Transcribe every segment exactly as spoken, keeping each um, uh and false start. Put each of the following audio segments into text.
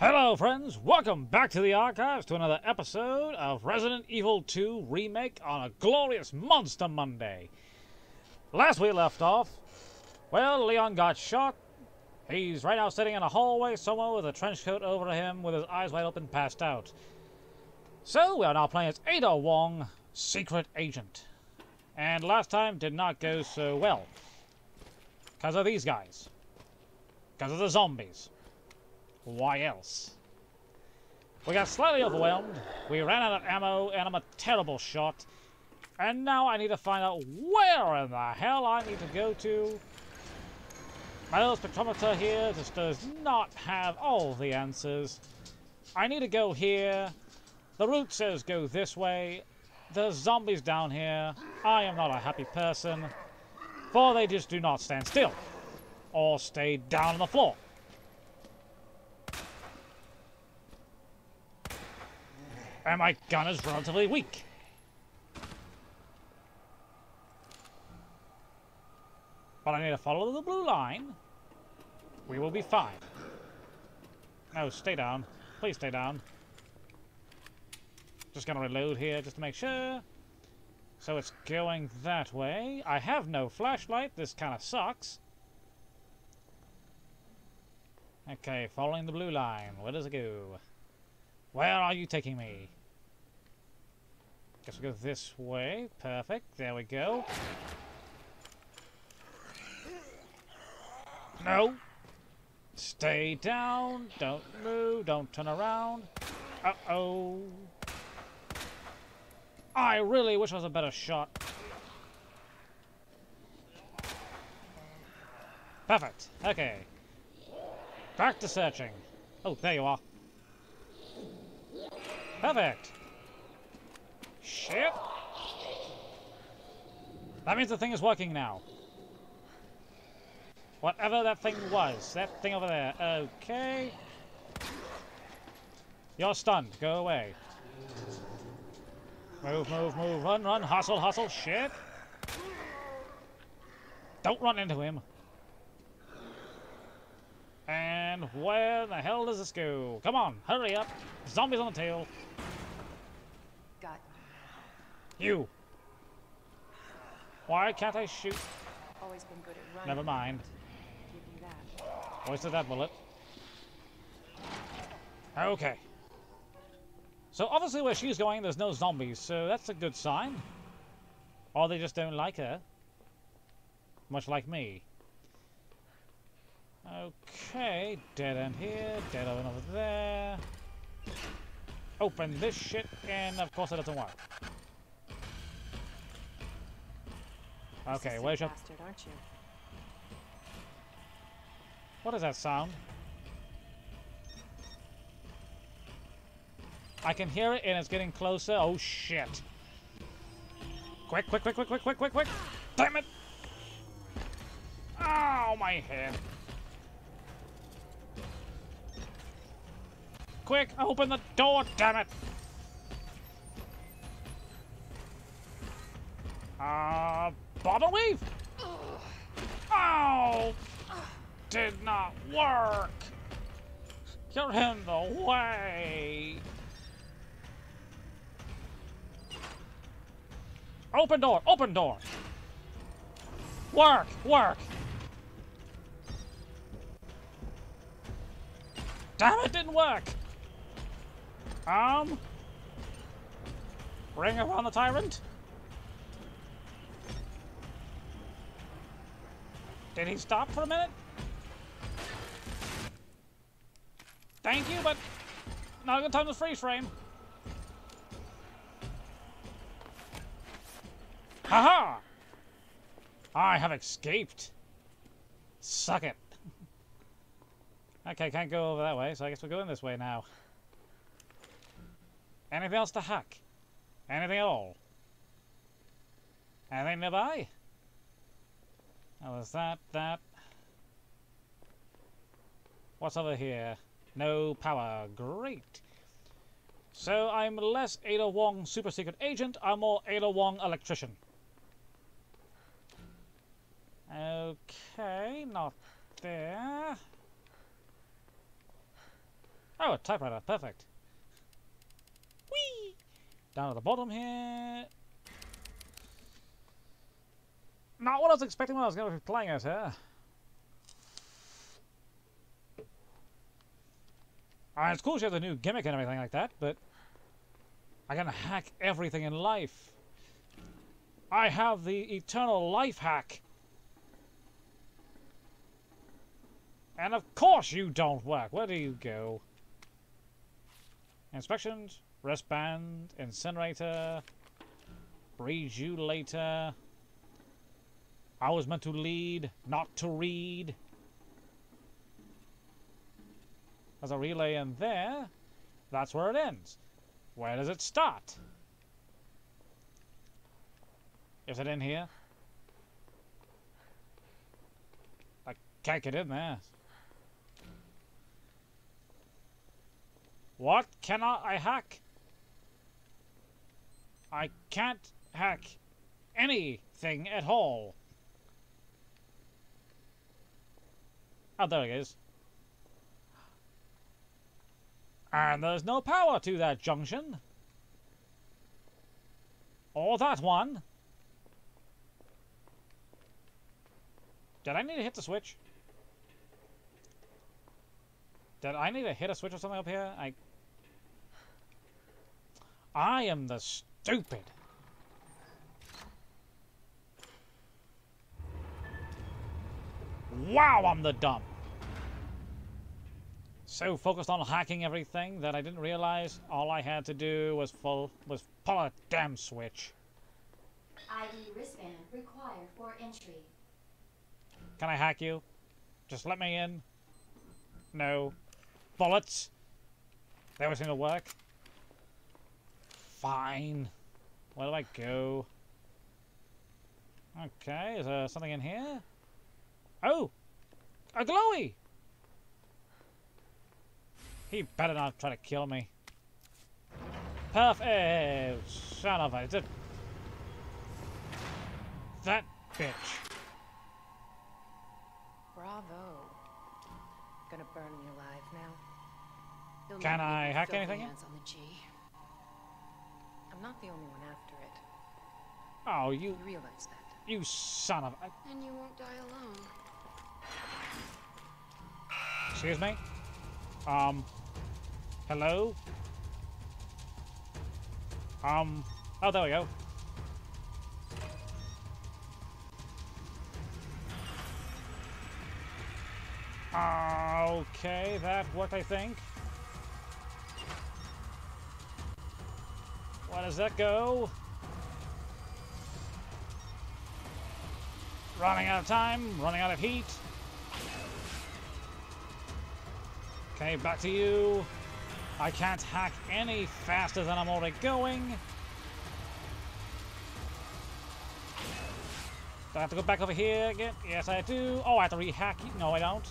Hello friends, welcome back to the archives to another episode of Resident Evil two Remake on a glorious Monster Monday. Last we left off, well, Leon got shot. He's right now sitting in a hallway somewhere with a trench coat over him with his eyes wide open, passed out. So we are now playing as Ada Wong, secret agent. And last time did not go so well. Because of these guys. Because of the zombies. Why else? We got slightly overwhelmed, we ran out of ammo, and I'm a terrible shot. And now I need to find out where in the hell I need to go to. My little spectrometer here just does not have all the answers. I need to go here. The route says go this way. There's zombies down here. I am not a happy person, for they just do not stand still or stay down on the floor. And my gun is relatively weak. But I need to follow the blue line. We will be fine. No, stay down. Please stay down. Just gonna reload here just to make sure. So it's going that way. I have no flashlight. This kind of sucks. Okay, following the blue line. Where does it go? Where are you taking me? Guess we go this way. Perfect. There we go. No. Stay down. Don't move. Don't turn around. Uh-oh. I really wish I was a better shot. Perfect. Okay. Back to searching. Oh, there you are. Perfect. Shit. That means the thing is working now. Whatever that thing was. That thing over there. Okay. You're stunned. Go away. Move, move, move. Run, run. Hustle, hustle. Shit. Don't run into him. And where the hell does this go? Come on. Hurry up. Zombies on the tail. Got you. Why can't I shoot? Always been good at running. Never mind. Wasted that bullet. Okay. So obviously where she's going, there's no zombies, so that's a good sign. Or they just don't like her. Much like me. Okay, dead end here, dead end over there. Open this shit, and of course it doesn't work. Okay, where's your... What is that sound? I can hear it, and it's getting closer. Oh, shit. Quick, quick, quick, quick, quick, quick, quick, quick. Damn it. Ow, my head. Quick, open the door, damn it! Uh, bottle weave? Oh! Did not work! You're in the way! Open door, open door! Work, work! Damn it, didn't work! Um, bring upon the tyrant. Did he stop for a minute? Thank you, but not a good time to freeze frame. Haha! I have escaped. Suck it. Okay, can't go over that way, so I guess we're going this way now. Anything else to hack? Anything at all? Anything nearby? Oh, there's that, that. What's over here? No power. Great. So I'm less Ada Wong super secret agent, I'm more Ada Wong electrician. Okay, not there. Oh, a typewriter. Perfect. Whee! Down at the bottom here. Not what I was expecting when I was going to be playing it here. I mean, it's cool she has a new gimmick and everything like that, but I can hack everything in life. I have the eternal life hack. And of course you don't work. Where do you go? Inspections, wristband, incinerator, read you later. I was meant to lead, not to read. There's a relay in there. That's where it ends. Where does it start? Is it in here? I can't get in there. What cannot I hack? I can't hack anything at all. Oh, there it is. And there's no power to that junction. Or that one. Did I need to hit the switch? Did I need to hit a switch or something up here? I... I am the stupid. Wow, I'm the dumb. So focused on hacking everything that I didn't realize all I had to do was full was pull a damn switch. I D wristband required for entry. Can I hack you? Just let me in. No. Bullets. They always seem to work. Fine. Where do I go? Okay, is there something in here? Oh! A glowy! He better not try to kill me. Perfect! Son of a... That bitch. Bravo. Gonna burn me alive now. You'll Can I hack anything? Hands on the G. I'm not the only one after it. Oh, you... you realize that. You son of a... And you won't die alone. Excuse me? Um... Hello? Um... Oh, there we go. Uh, okay, that worked, I think. Where does that go? Running out of time, running out of heat. Okay, back to you. I can't hack any faster than I'm already going. Do I have to go back over here again? Yes, I do. Oh, I have to re-hack you. No, I don't.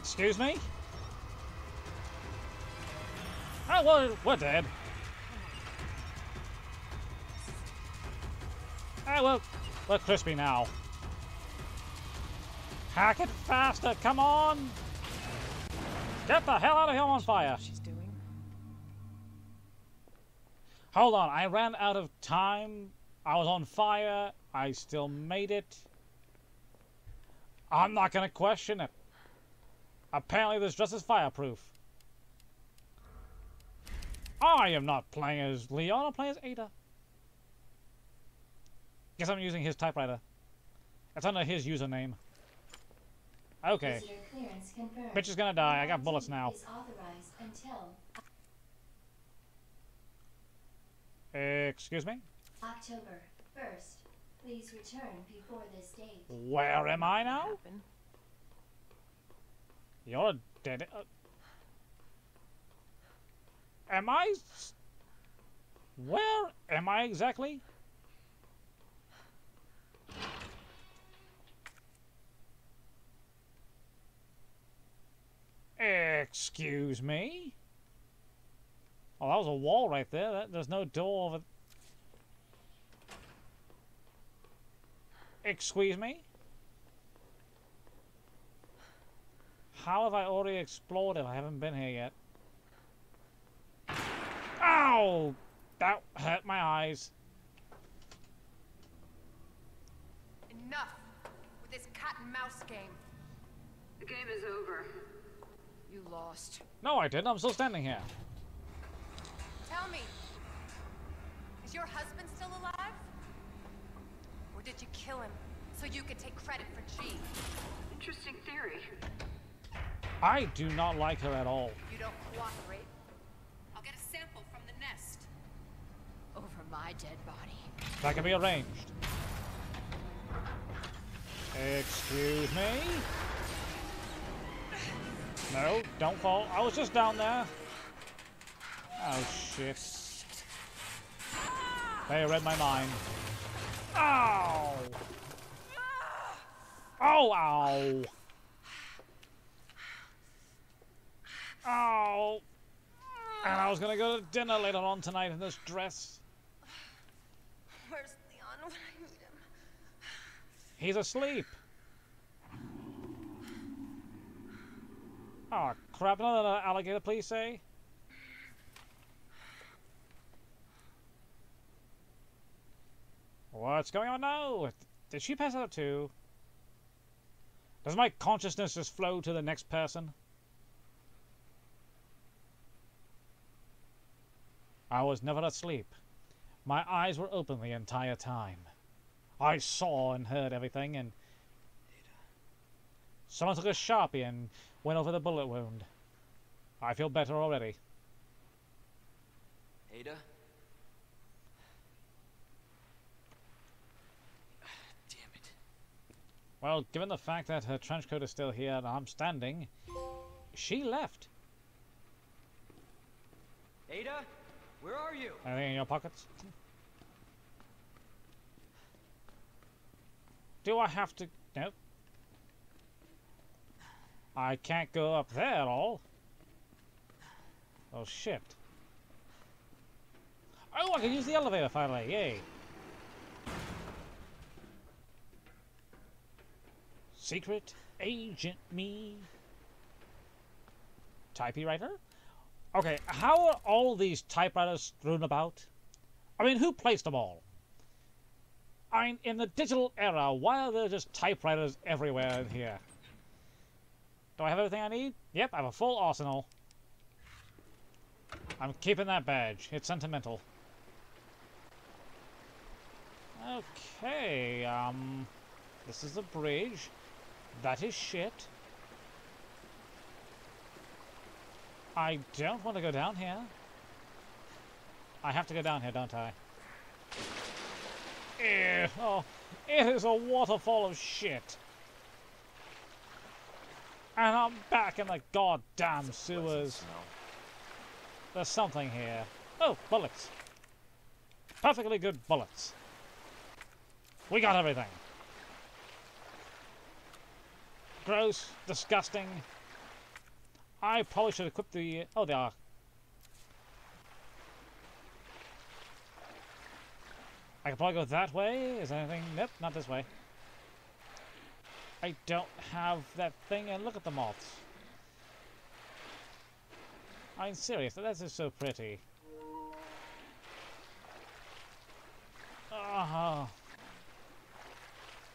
Excuse me? Oh, well, we're dead. Oh, well, we're crispy now. Hack it faster, come on! Get the hell out of here on fire! She's doing. Hold on, I ran out of time. I was on fire. I still made it. I'm not gonna question it. Apparently this dress is fireproof. I am not playing as Leon, I'm playing as Ada. Guess I'm using his typewriter. It's under his username. Okay. Bitch is gonna die, I got bullets now. Excuse me? October first. Please return before this date. Where am I now? You're dead. Uh, am I? Where am I exactly? Excuse me? Oh, that was a wall right there. That, there's no door over. Excuse me? How have I already exploded? I haven't been here yet. Ow! That hurt my eyes. Enough with this cat and mouse game. The game is over. You lost. No, I didn't. I'm still standing here. Tell me, is your husband still alive? Or did you kill him so you could take credit for G? Interesting theory. I do not like her at all. You don't cooperate. I'll get a sample from the nest. Over my dead body. That can be arranged. Excuse me? No, don't fall. I was just down there. Oh, shit. They read my mind. Ow! Ow, ow! Ow! And I was gonna go to dinner later on tonight in this dress. Where's Leon when I need him? He's asleep. Oh crap, another alligator, please say. What's going on now? Did she pass out too? Does my consciousness just flow to the next person? I was never asleep. My eyes were open the entire time. I saw and heard everything, and someone took a Sharpie and went over the bullet wound. I feel better already. Ada? Damn it. Well, given the fact that her trench coat is still here and I'm standing, she left. Ada? Where are you? Anything in your pockets? Do I have to... Nope. I can't go up there at all. Oh, shit. Oh, I can use the elevator finally. Yay. Secret agent me. Typewriter? Okay, how are all these typewriters strewn about? I mean, who placed them all? I mean, in the digital era, why are there just typewriters everywhere in here? Do I have everything I need? Yep, I have a full arsenal. I'm keeping that badge. It's sentimental. Okay, um... this is the bridge. That is shit. I don't want to go down here. I have to go down here, don't I? Ew, oh, it is a waterfall of shit. And I'm back in the goddamn sewers. There's something here. Oh, bullets. Perfectly good bullets. We got everything. Gross, disgusting. I probably should equip the... Oh, they are. I could probably go that way. Is there anything? Nope, not this way. I don't have that thing. And look at the moths. I'm serious. That is so pretty. Oh.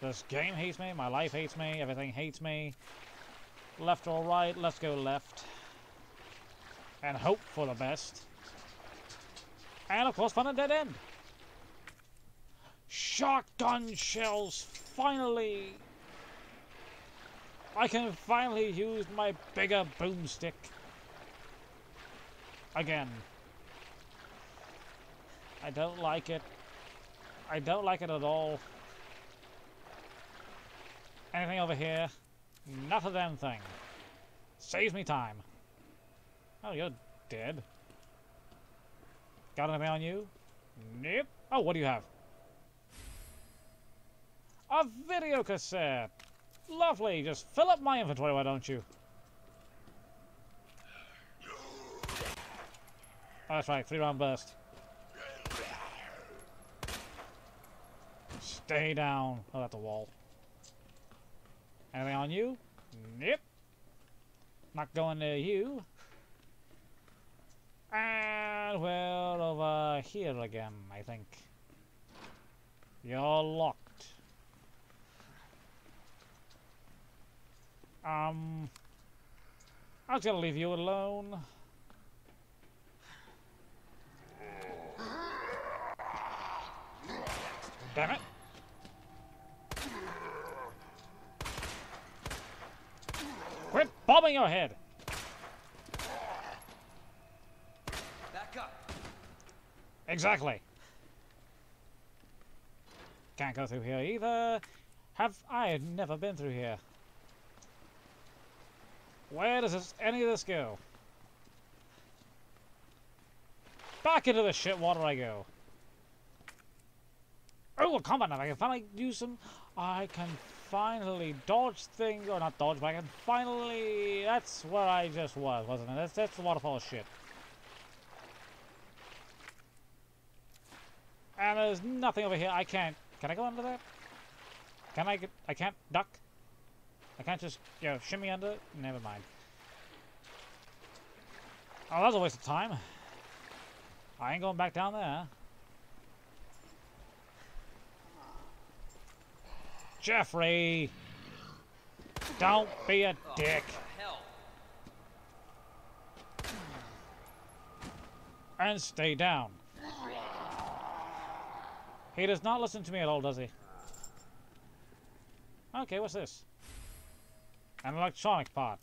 This game hates me. My life hates me. Everything hates me. Left or right? Let's go left. And hope for the best. And of course, find a dead end. Shotgun shells, finally! I can finally use my bigger boomstick. Again. I don't like it. I don't like it at all. Anything over here? Not a damn thing. Saves me time. Oh, you're dead. Got anything on you? Nope. Oh, what do you have? A video cassette. Lovely. Just fill up my inventory, why don't you? Oh, that's right. Three-round burst. Stay down. Oh, that's a wall. Anything on you? Nope. Not going to you. And we're over here again, I think. You're locked. Um, I was gonna leave you alone. Damn it. Quit bobbing your head. Back up. Exactly. Can't go through here either. Have I never been through here? Where does this, any of this go? Back into the shit water I go. Oh, a combat knife. I can finally use some. I can finally dodge things. Or not dodge, but I can finally. That's where I just was, wasn't it? That's, that's the waterfall shit. And there's nothing over here. I can't. Can I go under that? Can I get. I can't duck? I can't just, you know, shimmy under it? Never mind. Oh, that was a waste of time. I ain't going back down there. Jeffrey! Don't be a oh, dick. Hell. And stay down. He does not listen to me at all, does he? Okay, what's this? An electronic part.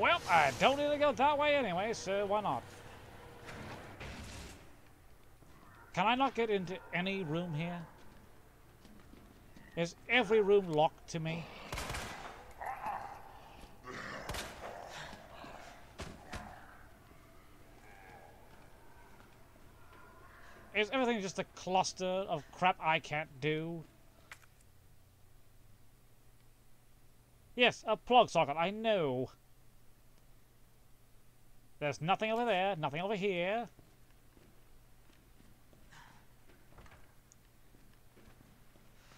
Well, I don't need to go that way anyway, so why not? Can I not get into any room here? Is every room locked to me? Is everything just a cluster of crap I can't do? Yes, a plug socket, I know. There's nothing over there, nothing over here.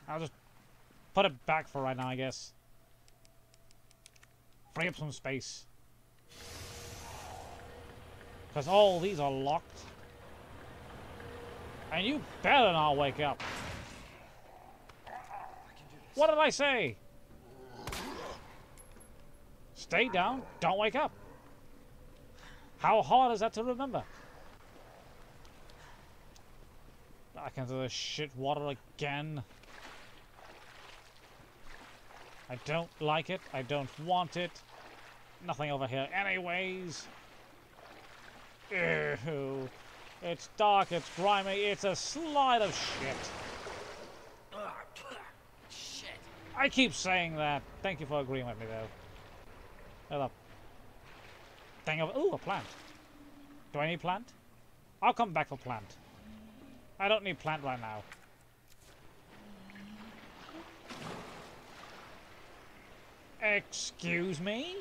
I'll just put it back for right now, I guess. Free up some space. Because all these are locked. And you better not wake up. What did I say? Stay down, don't wake up. How hard is that to remember? Back into the shit water again. I don't like it, I don't want it. Nothing over here anyways. Ew. It's dark, it's grimy, it's a slide of shit. Ugh, shit. I keep saying that. Thank you for agreeing with me, though. Another thing of. Ooh, a plant. Do I need plant? I'll come back for plant. I don't need plant right now. Excuse me?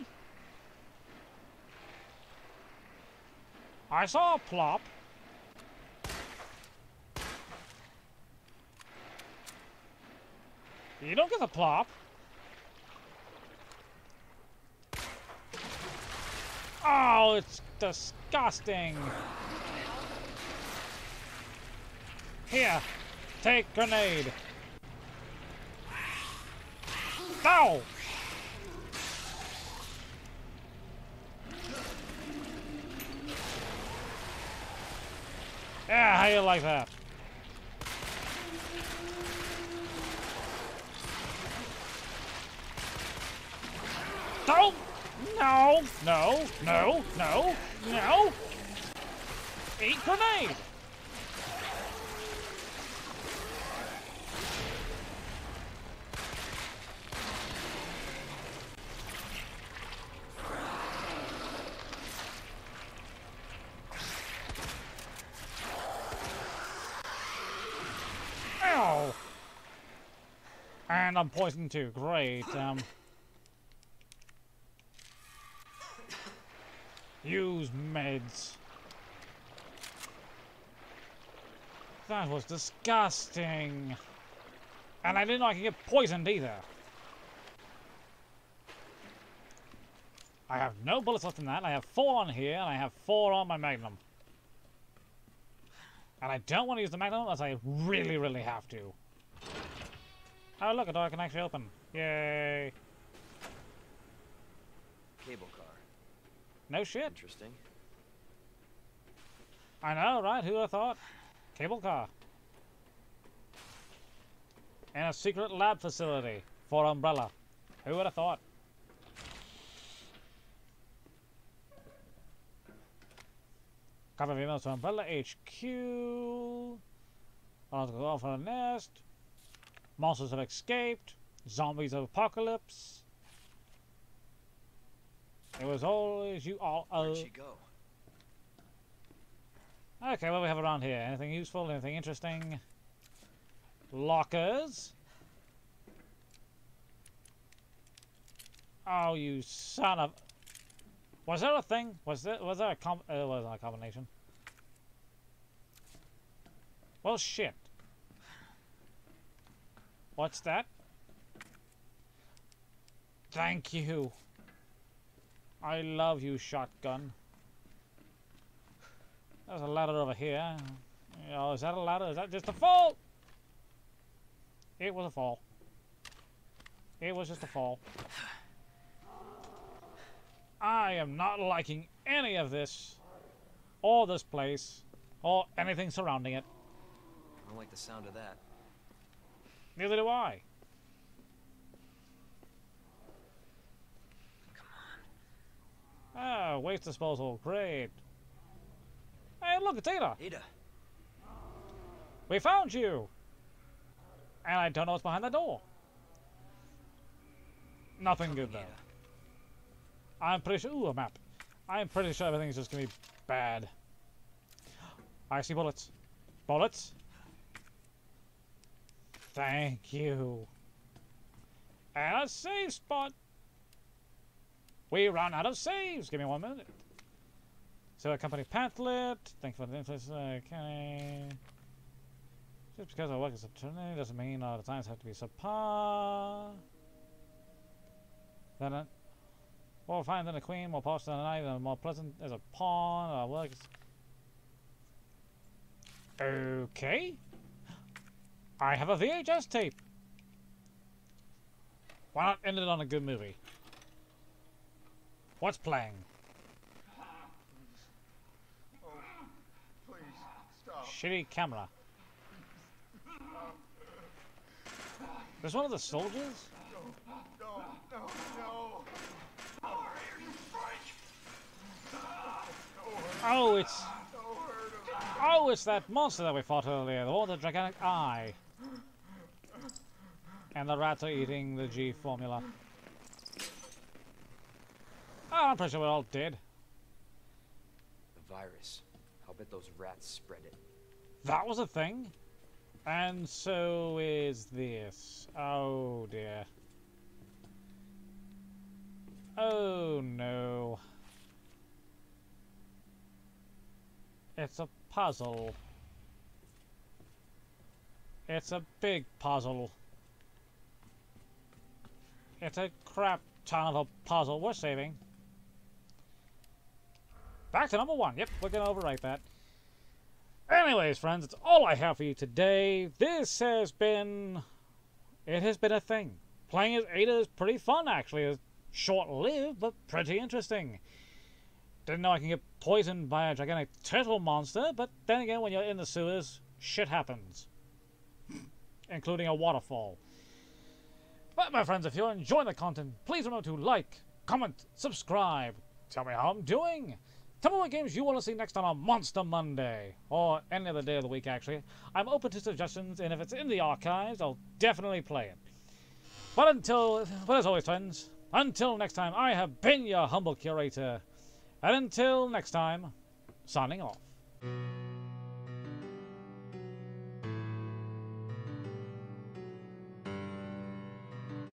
I saw a plop. You don't get the plop. Oh, it's disgusting. Here, take grenade. Ow! Yeah, how you like that? Don't! No, no, no, no, no! Eat grenade! Ow! And I'm poisoned too, great, um... Use meds. That was disgusting. And I didn't know I could get poisoned either. I have no bullets left in that. I have four on here, and I have four on my Magnum. And I don't want to use the Magnum unless I really, really have to. Oh, look, a door I can actually open. Yay. Cable car. No shit. Interesting. I know, right? Who would have thought? Cable car. And a secret lab facility for Umbrella. Who would have thought? Copy of emails to Umbrella H Q. I'll go off on a nest. Monsters have escaped. Zombies of apocalypse. It was always you all. Where'd she go? Okay, what do we have around here? Anything useful? Anything interesting? Lockers. Oh, you son of... Was there a thing? Was there, was there a com... Uh, was that a combination? Well, shit. What's that? Thank you. I love you, shotgun. There's a ladder over here. Oh, is that a ladder? Is that just a fall? It was a fall. It was just a fall. I am not liking any of this, or this place, or anything surrounding it. I don't like the sound of that. Neither do I. Come on. Ah, waste disposal. Great. Hey, look, it's Ada. Ada. We found you. And I don't know what's behind the door. Nothing good, though. Ada. I'm pretty sure... Ooh, a map. I'm pretty sure everything's just going to be bad. I see bullets. Bullets? Thank you. And a save spot. We ran out of saves. Give me one minute. So a company pamphlet. Thank you for the influence. Okay. Just because I work as a attorney doesn't mean all the times have to be subpar. Then... A more fine than a queen, more posh than a knight, and more pleasant as a pawn, or works. Okay. I have a V H S tape. Why not end it on a good movie? What's playing? Oh, please stop. Shitty camera. There's one of the soldiers? No, no, no, no. Oh, it's... Oh, it's that monster that we fought earlier. The one with the gigantic eye. And the rats are eating the G formula. Oh, I'm pretty sure we're all dead. The virus. I'll bet those rats spread it. That was a thing? And so is this. Oh, dear. Oh, no. It's a puzzle. It's a big puzzle. It's a crap ton of a puzzle. We're saving. Back to number one. Yep, we're going to overwrite that. Anyways, friends, that's all I have for you today. This has been... It has been a thing. Playing as Ada is pretty fun, actually. It's short-lived, but pretty interesting. Didn't know I can get poisoned by a gigantic turtle monster, but then again, when you're in the sewers, shit happens. Including a waterfall. But, my friends, if you're enjoying the content, please remember to like, comment, subscribe. Tell me how I'm doing. Tell me what games you want to see next time on Monster Monday. Or any other day of the week, actually. I'm open to suggestions, and if it's in the archives, I'll definitely play it. But until... But as always, friends, until next time, I have been your humble curator. And until next time, signing off.